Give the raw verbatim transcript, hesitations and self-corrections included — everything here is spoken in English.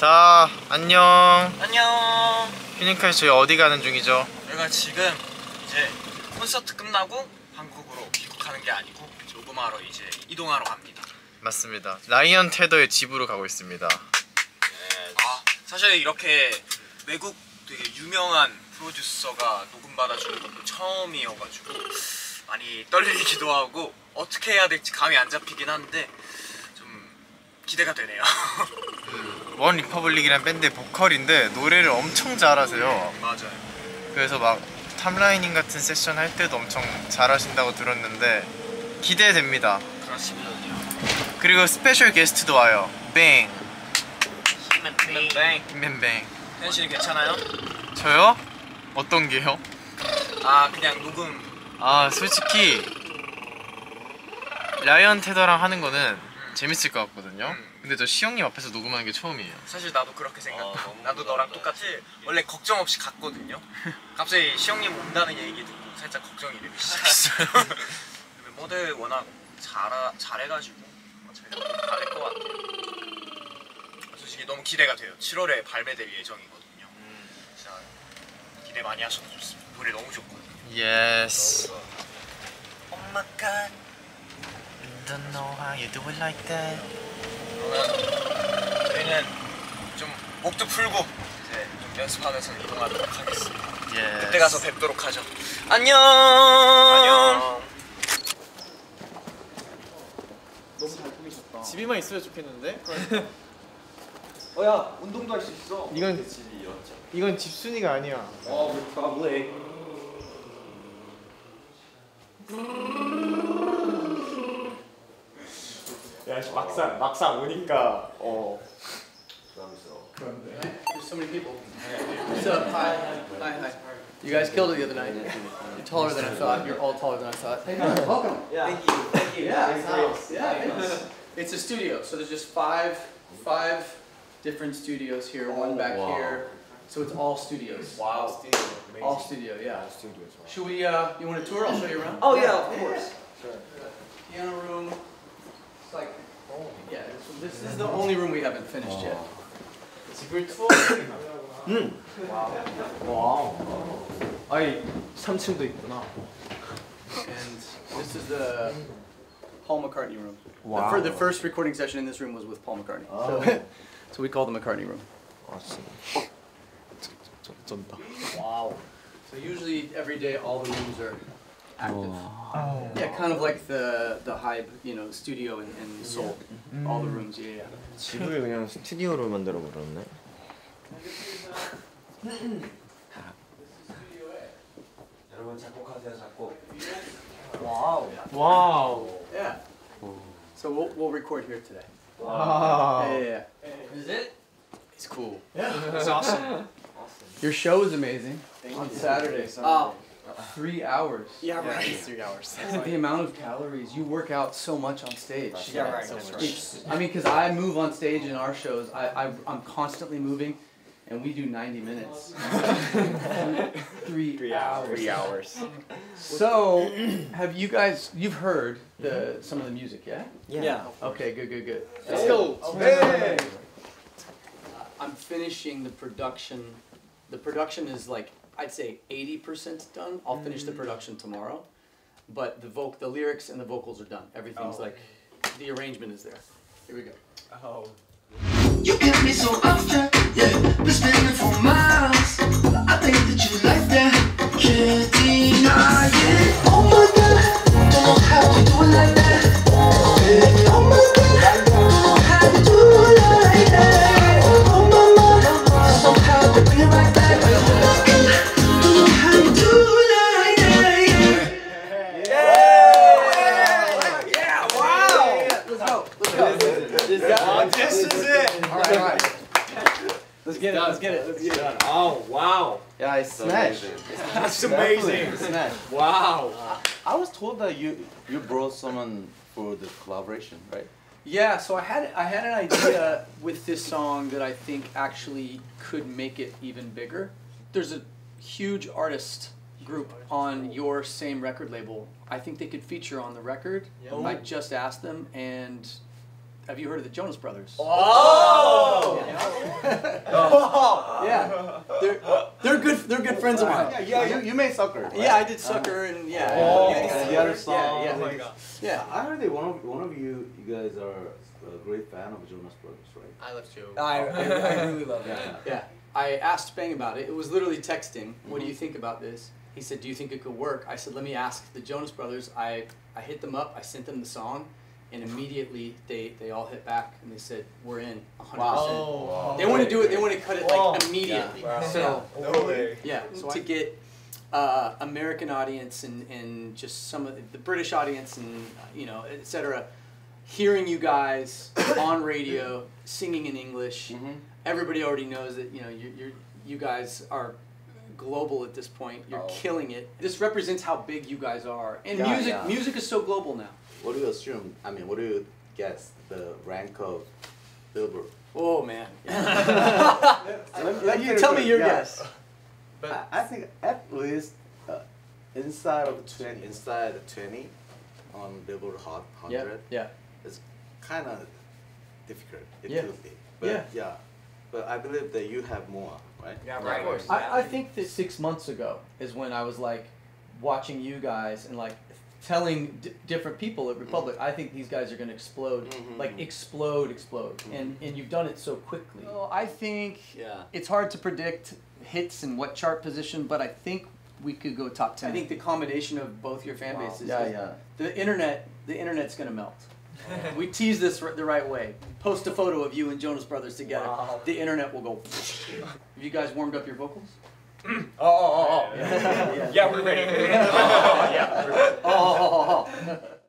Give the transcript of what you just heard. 자, 안녕. 안녕. 휴닝카이 저희 어디 가는 중이죠? 저희가 지금 이제 콘서트 끝나고 한국으로 귀국하는 게 아니고 녹음하러 이제 이동하러 갑니다. 맞습니다. 라이언 테더의 집으로 가고 있습니다. 네. 아, 사실 이렇게 외국 되게 유명한 프로듀서가 녹음 받아주는 것도 처음이어가지고 많이 떨리기도 하고 어떻게 해야 될지 감이 안 잡히긴 한데 좀 기대가 되네요. 원 리퍼블릭이라는 밴드의 보컬인데 노래를 엄청 잘하세요. 맞아요. 그래서 막 탑라이닝 같은 세션 할 때도 엄청 잘하신다고 들었는데 기대됩니다. 그렇습니다. 그리고 스페셜 게스트도 와요. 뱅. 뱅뱅. 뱅뱅. 현 씨는 괜찮아요? 저요? 어떤 게요? 아 그냥 녹음. 아 솔직히 라이언 테더랑 하는 거는 음. 재밌을 것 같거든요. 음. 근데 저 시영님 앞에서 녹음하는 게 처음이에요. 사실 나도 그렇게 생각해. 아, 나도 너랑 똑같이 원래 걱정 없이 갔거든요. 갑자기 시영님 온다는 얘기 듣고 살짝 걱정이 되기 시작했어요. 근데 모델 워낙 잘하, 잘해가지고 저희가 좀 잘할 것 같아요. 솔직히 너무 기대가 돼요. 칠월에 발매될 예정이거든요. 음. 진짜 기대 많이 하셔도 좋습니다. 노래 너무 좋거든요. Yes. Oh my God. Don't know how you do it like that. 그러면 저희는 좀 목도 풀고 이제 좀 연습하면서 이동하도록 하겠습니다. Yes. 그때 가서 뵙도록 하죠. 안녕. 안녕. 너무 잘 꾸미셨다. 집에만 있어야 좋겠는데? 어 야 운동도 할 수 있어. 이건 집이었지. 이건 집순이가 아니야. Oh, we're traveling. 야, 막상 막상 오니까 어. 그런데. There's so many people. What's up? Hi, hi, hi. You guys killed it the other night. You're taller than I thought. You're all taller than I thought. Hey, welcome. Yeah. Thank you. Thank you. Yeah. Nice house. Yeah. It's a studio, so there's just five five different studios here. One back here. So it's all studios. Wow. All studio, all studio yeah. All studios, wow. Should we, uh, you want a tour? I'll show you around. Oh yeah, yeah, of course. Sure. Piano room. It's like, oh. yeah, this is the only room we haven't finished oh. yet. It's a good tour. mm. Wow. Wow. 아니, 삼 층도 있구나. And this is the Paul McCartney room. Wow. The, the first recording session in this room was with Paul McCartney. Oh. So, so we call the McCartney room. Awesome. Wow. So usually every day all the rooms are active. Oh. Yeah, kind of like the the HYBE, you know, studio in, in Seoul. Mm. All the rooms, yeah. 집을 그냥 스튜디오로 만들어 버렸네. 여러분 작곡하세요, 작곡. Wow. Wow. Yeah. So we'll we'll record here today. Wow. Yeah, yeah, yeah. Is it? It's cool. Yeah. It's awesome. Your show is amazing. Thank on you. Saturday, Sunday. Uh, three hours. Yeah, right. Yeah, three hours. The amount of calories you work out so much on stage. That's yeah, right. So right. I mean, because I move on stage in our shows. I, I I'm constantly moving, and we do ninety minutes. three, three hours. Three hours. So, have you guys? You've heard the some of the music, yeah? Yeah. yeah. Okay. Good. Good. Good. Let's go. Hey. I'm finishing the production. The production is like, I'd say eighty percent done. I'll finish the production tomorrow. But the voc the lyrics and the vocals are done. Everything's oh. like, the arrangement is there. Here we go. Oh. You get me so often, yeah. Been spinning for miles. I think that you like that. Can't deny it. Oh my God, don't know how to do it like that. Oh my God, don't know how to do it like that. Oh my God, don't know how to bring it like that. Get it, let's get it. Let's get it. Oh wow! Yeah, I smashed. That's amazing. Smashed. Wow. Uh, I was told that you you brought someone for the collaboration, right? Yeah. So I had I had an idea with this song that I think actually could make it even bigger. There's a huge artist group on your same record label. I think they could feature on the record. Yeah. Oh. I just asked them and. Have you heard of the Jonas Brothers? Oh! Yeah. friends of mine. Yeah, yeah, you, you made Sucker. Right? Yeah, I did Sucker, um, and yeah. Oh, yeah, yeah, the other song. Yeah, yeah. Oh my God. Yeah, I heard that one of one of you you guys are a great fan of Jonas Brothers, right? I love Joe. I, I I really love it. Yeah. Yeah, I asked Bang about it. It was literally texting. What mm-hmm. do you think about this? He said, do you think it could work? I said, let me ask the Jonas Brothers. I I hit them up. I sent them the song. And immediately they they all hit back and they said we're in one hundred percent. Wow. They want to do it. They want to cut it like immediately. Yeah. Wow. So no way. Yeah. So to get uh, American audience and and just some of the British audience and you know et cetera hearing you guys on radio singing in English, mm-hmm. everybody already knows that you know you you're, you guys are global at this point. You're oh. killing it. This represents how big you guys are. And yeah, music yeah. music is so global now. What do you assume? I mean, what do you guess the rank of Billboard? Oh man! Let you tell me your yeah. guess. But I, I think at least uh, inside of twenty, inside of twenty, on Billboard Hot one hundred. Yeah. Yeah. It's kind of difficult. It yeah. Be. But yeah. Yeah. But I believe that you have more, right? Yeah, right. Yeah, of course. I, I think that six months ago is when I was like watching you guys and like. Telling d different people at Republic, mm-hmm. I think these guys are going to explode, mm-hmm. like explode, explode, mm-hmm. and and you've done it so quickly. Well, I think yeah. it's hard to predict hits and what chart position, but I think we could go top ten. I think the combination of both your fan wow. bases. Yeah, yeah. The internet, the internet's going to melt. Oh. We tease this r the right way. Post a photo of you and Jonas Brothers together. Wow. The internet will go. Have you guys warmed up your vocals? Oh, oh, oh, oh. Yeah, yeah, yeah. Yeah, we're ready. Oh, yeah. Oh, oh, oh, oh.